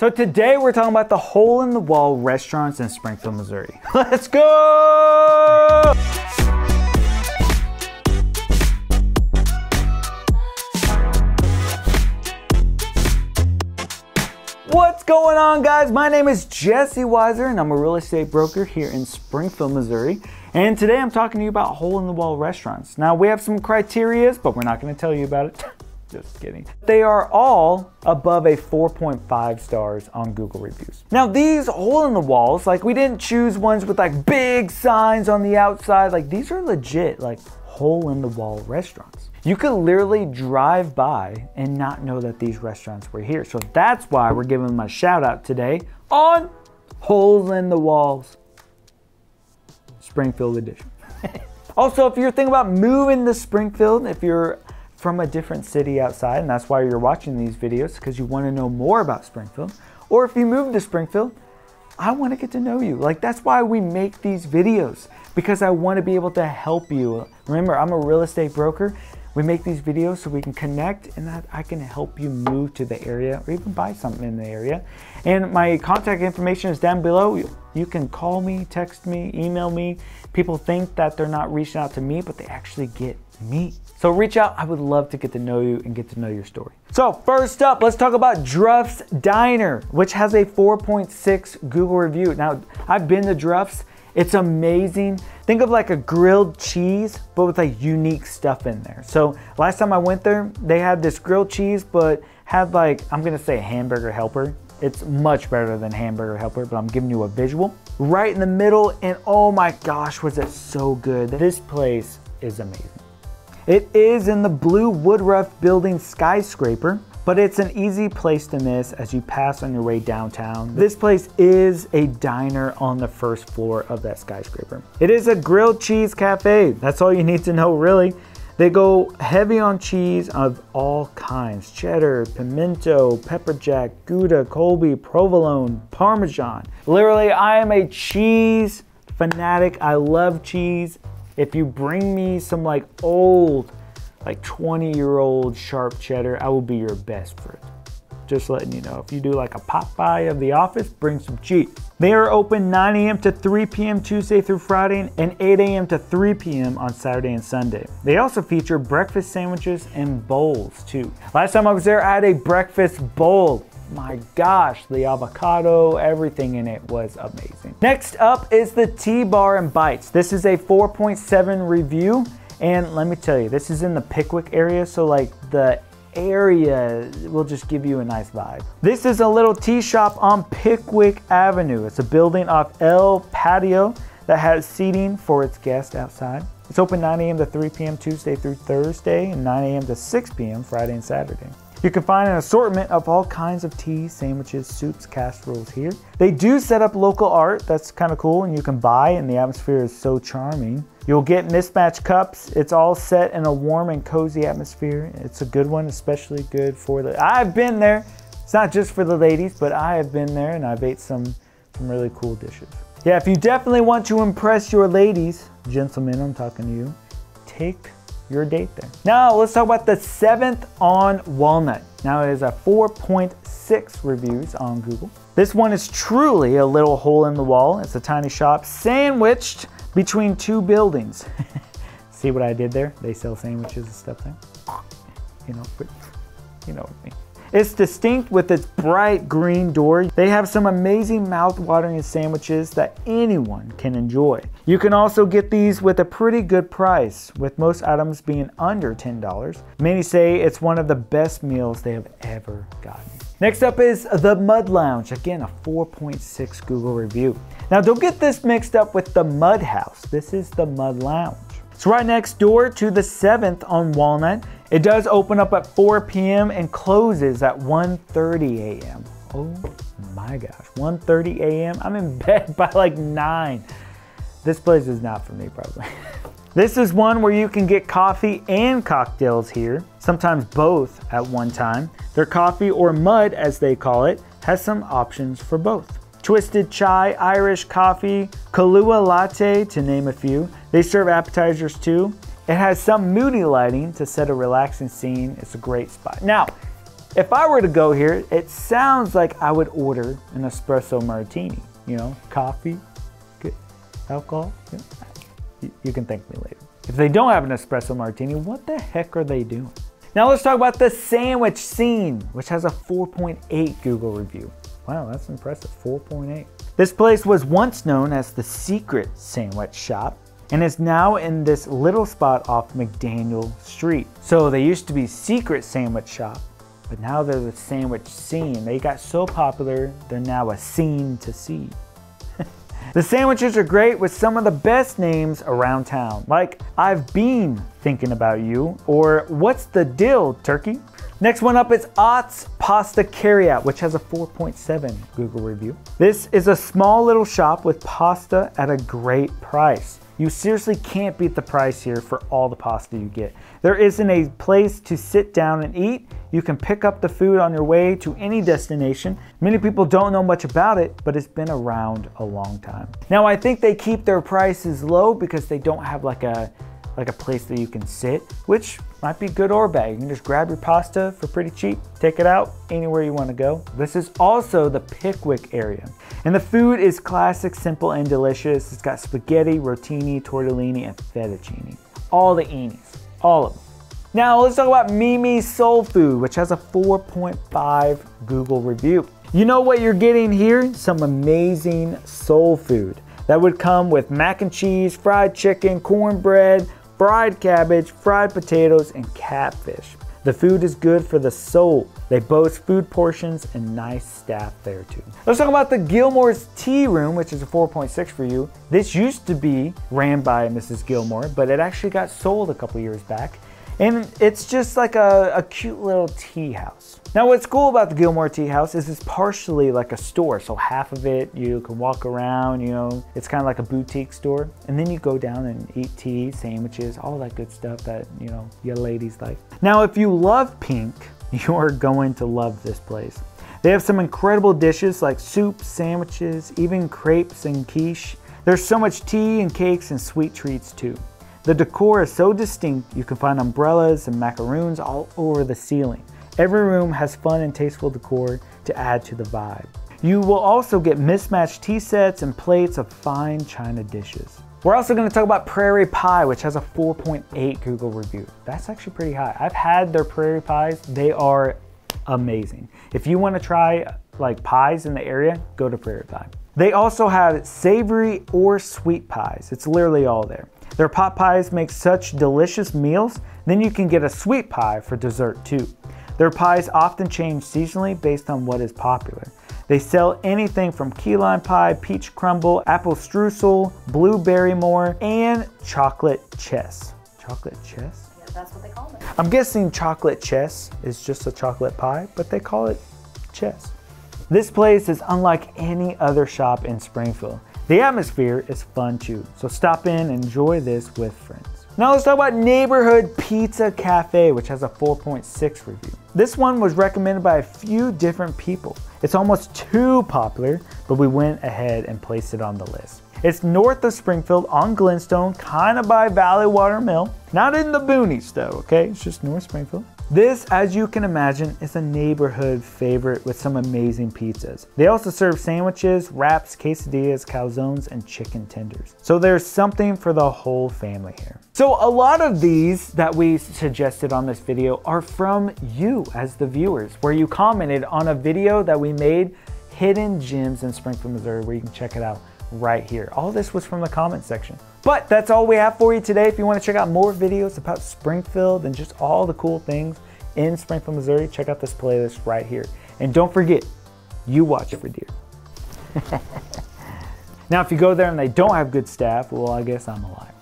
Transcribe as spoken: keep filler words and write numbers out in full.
So today we're talking about the hole-in-the-wall restaurants in Springfield, Missouri. Let's go! What's going on, guys? My name is Jesse Wiser and I'm a real estate broker here in Springfield, Missouri. And today I'm talking to you about hole-in-the-wall restaurants. Now we have some criteria, but we're not going to tell you about it. Just kidding. They are all above a four point five stars on Google reviews. Now these hole in the walls, like we didn't choose ones with like big signs on the outside. Like these are legit like hole in the wall restaurants. You could literally drive by and not know that these restaurants were here. So that's why we're giving them a shout out today on Holes in the Walls Springfield edition. Also, if you're thinking about moving to Springfield, if you're from a different city outside, and that's why you're watching these videos, because you want to know more about Springfield, or if you move to Springfield, I want to get to know you. Like, that's why we make these videos, because I want to be able to help you. Remember, I'm a real estate broker. We make these videos so we can connect and that I can help you move to the area or even buy something in the area. And my contact information is down below. You can call me, text me, email me. People think that they're not reaching out to me, but they actually get me. So reach out. I would love to get to know you and get to know your story. So first up, let's talk about Druff's Diner, which has a four point six Google review. Now, I've been to Druff's. It's amazing. Think of like a grilled cheese, but with like unique stuff in there. So last time I went there, they had this grilled cheese, but had like, I'm going to say hamburger helper. It's much better than hamburger helper, but I'm giving you a visual. Right in the middle, and oh my gosh, was it so good. This place is amazing. It is in the Blue Woodruff Building skyscraper, but it's an easy place to miss as you pass on your way downtown. This place is a diner on the first floor of that skyscraper. It is a grilled cheese cafe. That's all you need to know, really. They go heavy on cheese of all kinds: cheddar, pimento, pepper jack, Gouda, Colby, provolone, Parmesan. Literally, I am a cheese fanatic. I love cheese. If you bring me some like old, like twenty year old sharp cheddar, I will be your best friend. Just letting you know, if you do like a Popeye of the office, bring some cheese. They are open nine A M to three P M Tuesday through Friday and eight A M to three P M on Saturday and Sunday. They also feature breakfast sandwiches and bowls too. Last time I was there, I had a breakfast bowl. My gosh, the avocado, everything in it was amazing. Next up is the Tea Bar and Bites. This is a four point seven review, and let me tell you, this is in the Pickwick area, so like the area will just give you a nice vibe. This is a little tea shop on Pickwick Avenue. It's a building off El Patio that has seating for its guests outside. It's open nine A M to three P M Tuesday through Thursday and nine A M to six P M Friday and Saturday. You can find an assortment of all kinds of teas, sandwiches, soups, casseroles here. They do set up local art. That's kind of cool, and you can buy, and the atmosphere is so charming. You'll get mismatched cups. It's all set in a warm and cozy atmosphere. It's a good one, especially good for the, I've been there. It's not just for the ladies, but I have been there and I've ate some, some really cool dishes. Yeah, if you definitely want to impress your ladies, gentlemen, I'm talking to you, take your date there. Now let's talk about the seventh on Walnut. Now it is a four point six reviews on Google. This one is truly a little hole in the wall. It's a tiny shop sandwiched between two buildings. See what I did there? They sell sandwiches and stuff there. You know, but you know what I mean. It's distinct with its bright green door. They have some amazing mouth-watering sandwiches that anyone can enjoy. You can also get these with a pretty good price, with most items being under ten dollars. Many say it's one of the best meals they have ever gotten. Next up is the Mudlounge. Again, a four point six Google review. Now, don't get this mixed up with the Mud House. This is the Mudlounge. It's right next door to the seventh on Walnut. It does open up at four P M and closes at one thirty A M Oh my gosh, one thirty A M I'm in bed by like nine. This place is not for me, probably. This is one where you can get coffee and cocktails here, sometimes both at one time. Their coffee, or mud as they call it, has some options for both. Twisted chai, Irish coffee, Kahlua latte, to name a few. They serve appetizers too. It has some moody lighting to set a relaxing scene. It's a great spot. Now, If I were to go here, it sounds like I would order an espresso martini, you know, coffee, alcohol. You can thank me later. If they don't have an espresso martini, what the heck are they doing? Now let's talk about the sandwich scene, which has a four point eight Google review. Wow, that's impressive, four point eight. This place was once known as the Secret Sandwich Shop and is now in this little spot off McDaniel Street. So they used to be Secret Sandwich Shop, but now they're the sandwich scene. They got so popular, they're now a scene to see. The sandwiches are great with some of the best names around town, like I've been thinking about you, or what's the deal, turkey? Next one up is Ott's Pasta Carryout, which has a four point seven Google review. This is a small little shop with pasta at a great price. You seriously can't beat the price here for all the pasta you get. There isn't a place to sit down and eat. You can pick up the food on your way to any destination. Many people don't know much about it, but it's been around a long time. Now, I think they keep their prices low because they don't have like a, like a place that you can sit, which might be good or bad. You can just grab your pasta for pretty cheap, take it out anywhere you want to go. This is also the Pickwick area. And the food is classic, simple, and delicious. It's got spaghetti, rotini, tortellini, and fettuccine. All the inis, all of them. Now let's talk about Mimi's Soul Food, which has a four point five Google review. You know what you're getting here? Some amazing soul food that would come with mac and cheese, fried chicken, cornbread, fried cabbage, fried potatoes, and catfish. The food is good for the soul. They boast food portions and nice staff there too. Let's talk about the Gilmore's Tea Room, which is a four point six for you. This used to be ran by Missus Gilmore, but it actually got sold a couple years back. And it's just like a, a cute little tea house. Now what's cool about the Gilmore Tea House is it's partially like a store. So half of it, you can walk around, you know, it's kind of like a boutique store. And then you go down and eat tea, sandwiches, all that good stuff that, you know, your ladies like. Now, if you love pink, you're going to love this place. They have some incredible dishes like soup, sandwiches, even crepes and quiche. There's so much tea and cakes and sweet treats too. The decor is so distinct, you can find umbrellas and macaroons all over the ceiling. Every room has fun and tasteful decor to add to the vibe. You will also get mismatched tea sets and plates of fine china dishes. We're also gonna talk about Prairie Pie, which has a four point eight Google review. That's actually pretty high. I've had their Prairie Pies. They are amazing. If you wanna try like pies in the area, go to Prairie Pie. They also have savory or sweet pies. It's literally all there. Their pot pies make such delicious meals, then you can get a sweet pie for dessert too. Their pies often change seasonally based on what is popular. They sell anything from key lime pie, peach crumble, apple streusel, blueberry more, and chocolate chess. Chocolate chess? Yeah, that's what they call it. I'm guessing chocolate chess is just a chocolate pie, but they call it chess. This place is unlike any other shop in Springfield. The atmosphere is fun too, so stop in and enjoy this with friends. Now let's talk about Neighborhood Pizza Cafe, which has a four point six review. This one was recommended by a few different people. It's almost too popular, but we went ahead and placed it on the list. It's north of Springfield on Glenstone, kind of by Valley Water Mill. Not in the boonies though, okay? It's just north Springfield. This, as you can imagine, is a neighborhood favorite with some amazing pizzas. They also serve sandwiches, wraps, quesadillas, calzones, and chicken tenders. So there's something for the whole family here. So a lot of these that we suggested on this video are from you as the viewers, where you commented on a video that we made, Hidden Gems in Springfield, Missouri, where you can check it out right here. All this was from the comment section. But that's all we have for you today. If you want to check out more videos about Springfield and just all the cool things in Springfield, Missouri, check out this playlist right here. And don't forget, you watch for deer. Now, if you go there and they don't have good staff, well, I guess I'm a liar.